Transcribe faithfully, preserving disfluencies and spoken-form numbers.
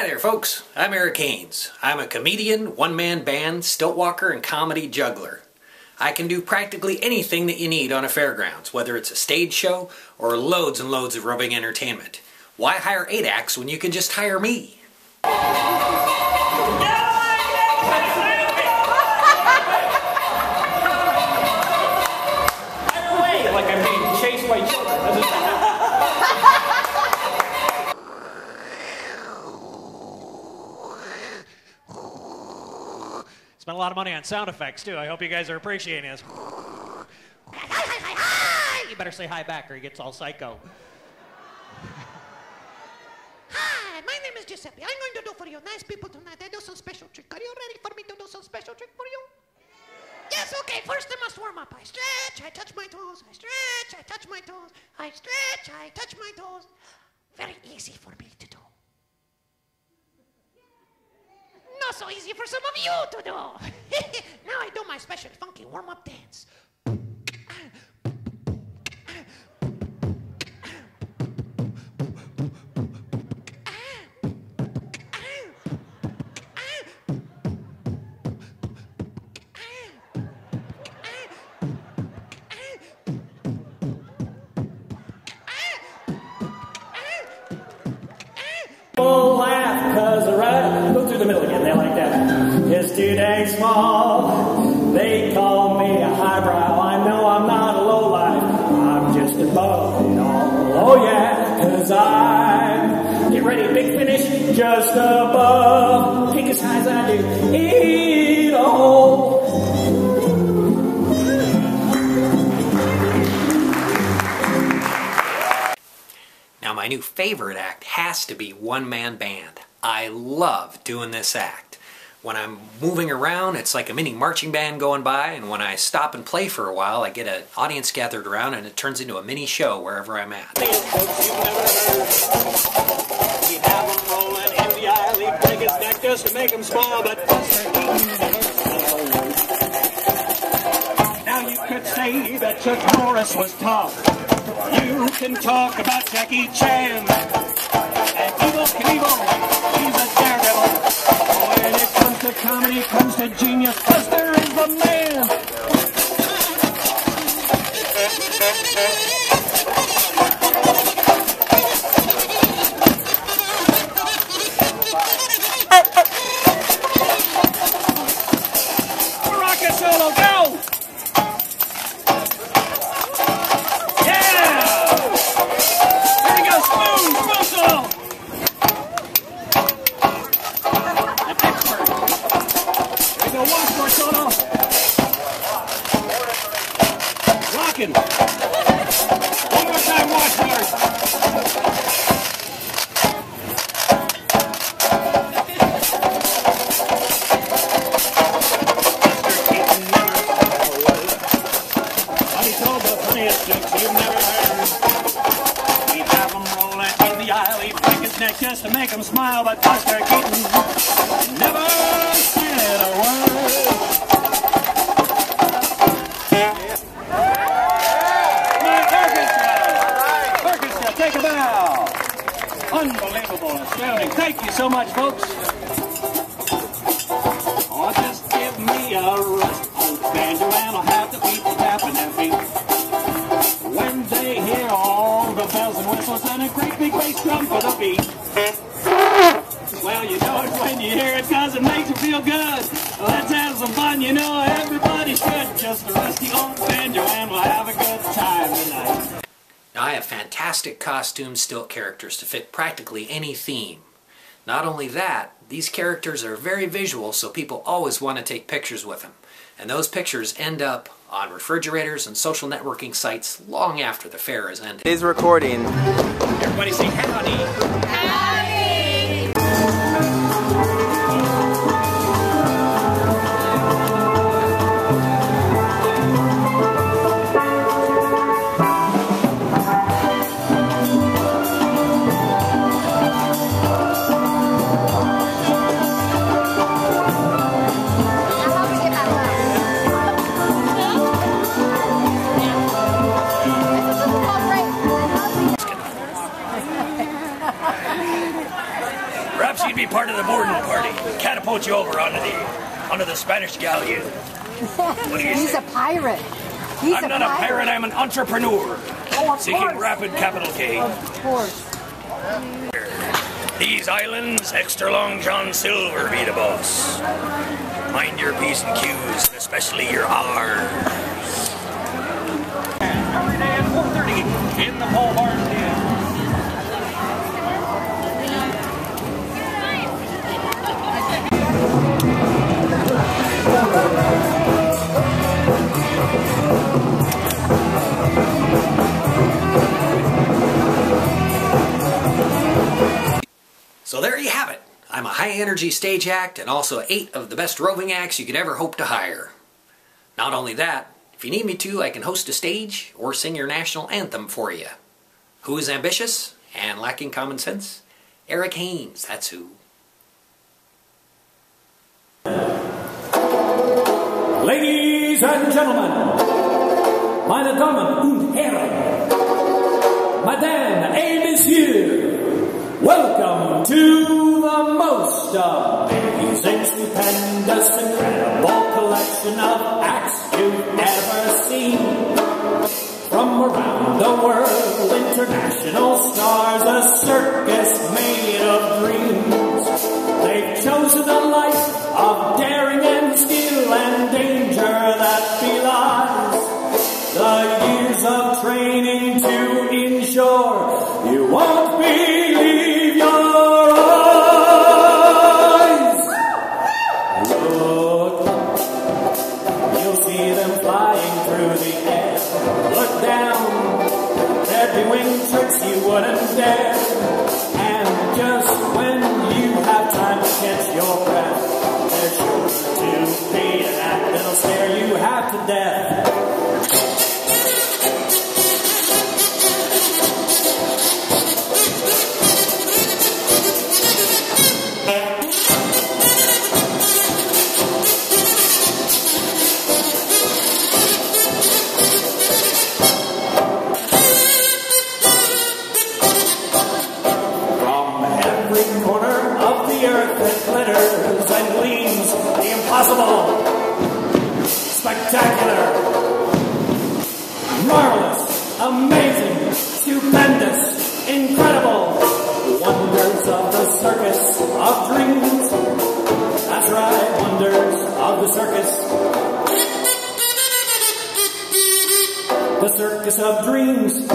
Hi there folks, I'm Eric Haines. I'm a comedian, one-man band, stilt walker, and comedy juggler. I can do practically anything that you need on a fairgrounds, whether it's a stage show or loads and loads of rubbing entertainment. Why hire eight acts when you can just hire me? Spent a lot of money on sound effects too. I hope you guys are appreciating this. You better say hi back or he gets all psycho. Hi, my name is Giuseppe. I'm going to do for you nice people tonight. I do some special trick. Are you ready for me to do some special trick for you? Yes, okay. First I must warm up. I stretch, I touch my toes. I stretch, I touch my toes. I stretch, I touch my toes. Very easy for me to do. Not so easy for some of you to do. Now I do my special funky warm-up dance. Don't laugh, cause the right, go through the middle again, they like that. Yesterday small, they call me a highbrow. I know I'm not a lowlife, I'm just above it all. Oh yeah, cause I'm, get ready, big finish, just above. Kick as high as I do, eat all. My new favorite act has to be one-man band. I love doing this act. When I'm moving around, it's like a mini marching band going by, and when I stop and play for a while, I get an audience gathered around, and it turns into a mini show wherever I'm at. Now you could say that your chorus was tough. You can talk about Jackie Chan and Evil Knievel, he's a daredevil. When it comes to comedy, comes to genius, Buster is the man. Rocket solo, go! One more time, watch first. Buster Keaton never got away. He told the funniest jokes you've never heard. He'd have them rolling in the aisle. He'd break his neck just to make him smile. But Buster Keaton never said a word. Unbelievable, astounding. Thank you so much, folks. Oh, just give me a Rusty Old Banjo and I'll have the people tapping their feet. When they hear all the bells and whistles and a great big bass drum for the beat. Well, you know it when you hear it, cause it makes you feel good. Let's have some fun, you know everybody should. Just a Rusty Old Banjo and we'll have a good time tonight. I have fantastic costumes, stilt characters to fit practically any theme. Not only that, these characters are very visual, so people always want to take pictures with them. And those pictures end up on refrigerators and social networking sites long after the fair is ended. Is recording. Everybody say howdy. Howdy! perhaps you'd be part of the boarding party. Catapult you over onto the, onto the Spanish galleon. What do you He's say? a pirate. He's I'm a not pirate. a pirate, I'm an entrepreneur. Oh, of Seeking course. rapid capital gain. Of course. These islands, extra long John Silver be the boss. Mind your P's and Q's, especially your R's. Every day at four thirty in the Pole Barn. So there you have it. I'm a high-energy stage act and also eight of the best roving acts you could ever hope to hire. Not only that, if you need me to, I can host a stage or sing your national anthem for you. Who is ambitious and lacking common sense? Eric Haines, that's who. Ladies and gentlemen, meine Damen und Herren, Madame et Messieurs, welcome to the most amazing, stupendous, incredible collection of acts you've ever seen. From around the world, international stars, a circus made of dreams. They've chosen a life of daring and skill and danger that belies the years of training to ensure you won't be. And just when you have time to catch your breath, there's sure to be an act that'll scare you half to death. Circus of dreams.